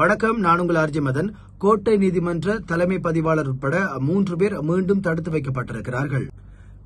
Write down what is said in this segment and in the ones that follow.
வணக்கம், நான் உங்கள் ஆர்ஜி மதன். கோட்டை நீதிமன்ற தலைமை பதிவாளர் உட்பட 3 பேர் மீண்டும் தடுத்து வைக்கப்பட்டிருக்கிறார்கள்.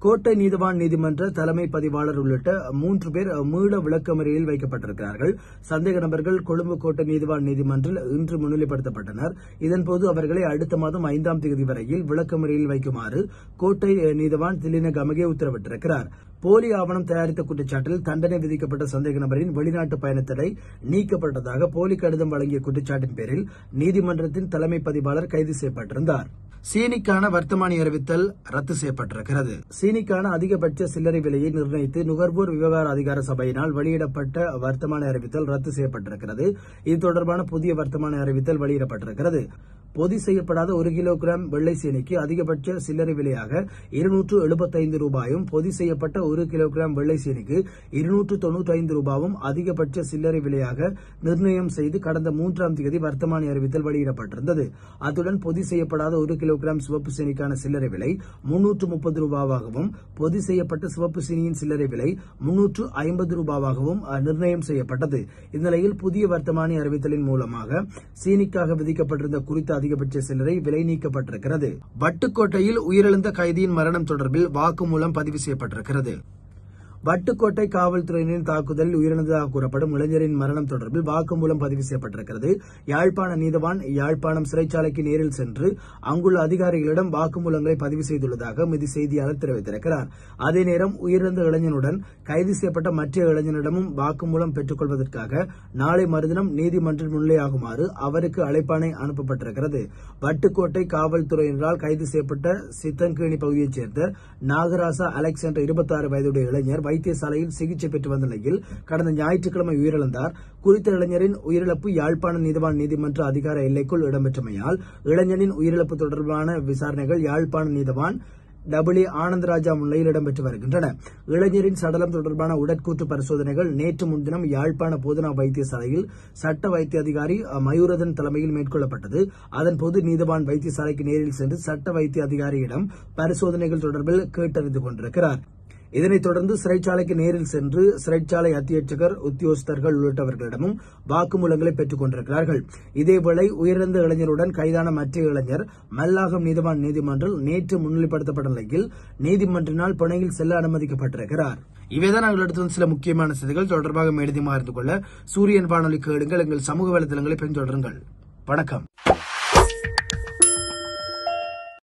கோட்டை நீதிவான் நீதிமன்ற தலைமை பதிவாளர் உள்ளிட்ட 3 பேர் மீள விளக்கமறியலில் வைக்கப்பட்டிருக்கிறார்கள். சந்தேக நபர்கள் கொழும்பு கோட்டை நீதிவான் நீதிமன்றில் இன்று முன்னிலைப்படுத்தப்பட்டனர். இதன்போது அவர்களை அடுத்த மாதம் 5ஆம் தேதி வரையில் விளக்கமறியலில் வைக்குமாறு கோட்டை நீதிவான் திலின கமகே உத்தரவிட்டிருக்கிறார். போலி ஆவணம் தயாரித்த குற்றச்சாட்டில் தண்டனை விதிக்கப்பட்ட சந்தேக நபரின் வெளிநாட்டு பயணத்தடை நீக்கப்பட்டதாக போலி கடிதம் வழங்கிய குற்றச்சாட்டின் பேரில் நீதிமன்றத்தின் தலைமை பதிவாளர் கைது செய்யப்பட்டிருந்தார். சீனிக்கான வர்த்தமானி அறிவித்தல் ரத்து செய்யப்பட்டிருக்கிறது. சீனிக்கான அதிகபட்ச சில்லறை விலையை நிர்ணயித்து நுகர்வோர் விவகார அதிகார சபையினால் வெளியிடப்பட்ட வர்த்தமானி அறிவித்தல் ரத்து செய்யப்பட்டிருக்கிறது. இது தொடர்பான புதிய வர்த்தமானி அறிவித்தல் வெளியிடப்பட்டிருக்கிறது. பொதி செய்யப்படாத 1 கிலோகிராம் வெள்ளை சீனிக்கு அதிகபட்ச சில்லறை விலையாக 275 ரூபாயும், பொதி செய்யப்பட்ட 1 கிலோகிராம் வெள்ளை சீனிக்கு 295 ரூபாயும் அதிகபட்ச சில்லறை விலையாக நிர்ணயம் செய்து கடந்த 3ஆம் தேதி வர்த்தமானி அறிவித்தல் வெளியிடப்பட்டிருந்தது. அத்துடன் பொதி செய்யப்படாத 1 கிலோகிராம் சிவப்பு சீனிக்கான சில்லறை விலை 330 ரூபாவாகவும், பொதி செய்யப்பட்ட சிவப்பு சீனியின் சில்லறை விலை 350 ரூபாவாகவும் நிர்ணயம் செய்யப்பட்டது. இந்நிலையில் புதிய வர்த்தமானி அறிவித்தலின் மூலமாக சீனிக்காக விதிக்கப்பட்டிருந்த குறித்த அதிகபட்ச சில்லறை விலை நீக்கப்பட்டிருக்கிறது. வட்டுக்கோட்டையில் உயிரிழந்த கைதியின் மரணம் தொடர்பில் வாக்குமூலம் பதிவு செய்யப்பட்டிருக்கிறது. வட்டுக்கோட்டை காவல்துறையினரின் தாக்குதலில் உயிரிழந்ததாக கூறப்படும் இளைஞரின் மரணம் தொடர்பில் வாக்குமூலம் பதிவு செய்யப்பட்டிருக்கிறது. யாழ்ப்பாண நீதவான் யாழ்ப்பாணம் சிறைச்சாலைக்கு நேரில் சென்று அங்குள்ள அதிகாரிகளிடம் வாக்குமூலங்களை பதிவு செய்துள்ளதாக எமது செய்தியாளர் தெரிவித்திருக்கிறார். அதே நேரம் உயிரிழந்த இளைஞனுடன் கைது செய்யப்பட்ட மற்ற இளைஞனிடமும் வாக்குமூலம் பெற்றுக் கொள்வதற்காக நாளை மறுதினம் நீதிமன்றம் முன்னிலையாகுமாறு அவருக்கு அழைப்பாணை அனுப்பப்பட்டிருக்கிறது. வட்டுக்கோட்டை காவல்துறையினரால் கைது செய்யப்பட்ட சித்தங்கேணி பகுதியைச் சேர்ந்த நாகராசா அலெக்ஸ் என்ற 26 வயதுடைய இளைஞர் வைத்தியசாலையில் சிகிச்சை பெற்று வந்த நிலையில் கடந்த ஞாயிற்றுக்கிழமை உயிரிழந்தார். குறித்த இளைஞரின் உயிரிழப்பு யாழ்ப்பாண நீதிவான் நீதிமன்ற அதிகார எல்லைக்குள் இடம்பெற்றமையால் இளைஞனின் உயிரிழப்பு தொடர்பான விசாரணைகள் யாழ்ப்பாண நீதிவான் டபிள்யூ ஆனந்தராஜா முன்னிலையில் இடம்பெற்று வருகின்றன. இளைஞரின் சடலம் தொடர்பான உடற்கூற்று பரிசோதனைகள் நேற்று முன்தினம் யாழ்ப்பாண போதனா வைத்தியசாலையில் சட்ட வைத்திய அதிகாரி மயூரதன் தலைமையில் மேற்கொள்ளப்பட்டது. அதன்போது நீதவான் வைத்தியசாலைக்கு நேரில் சென்று சட்ட வைத்திய அதிகாரியிடம் பரிசோதனைகள் தொடர்பில் கேட்டறிந்து கொண்டிருக்கிறார். இதனைத் தொடர்ந்து சிறைச்சாலைக்கு நேரில் சென்று சிறைச்சாலை அத்தியட்சகர், உத்தியோகஸ்தர்கள் உள்ளிட்டவர்களிடமும் வாக்குமூலங்களை பெற்றுக் கொண்டிருக்கிறார்கள். இதேவேளை உயிரிழந்த இளைஞருடன் கைதான மற்ற இளைஞர் மல்லாகம் நீதிவான் நீதிமன்றில் நேற்று முன்னிலைப்படுத்தப்பட்ட நிலையில் நீதிமன்றினால் பிணையில் செல்ல அனுமதிக்கப்பட்டிருக்கிறார். இவைதான் நாங்கள் எடுத்த சில முக்கியமான செய்திகள். தொடர்பாக மேலதிகமாக அறிந்து கொள்ள சூரியன் வானொலி கேளுங்கள். எங்கள் சமூக வலைதளங்களை பின்தொடருங்கள். வணக்கம்.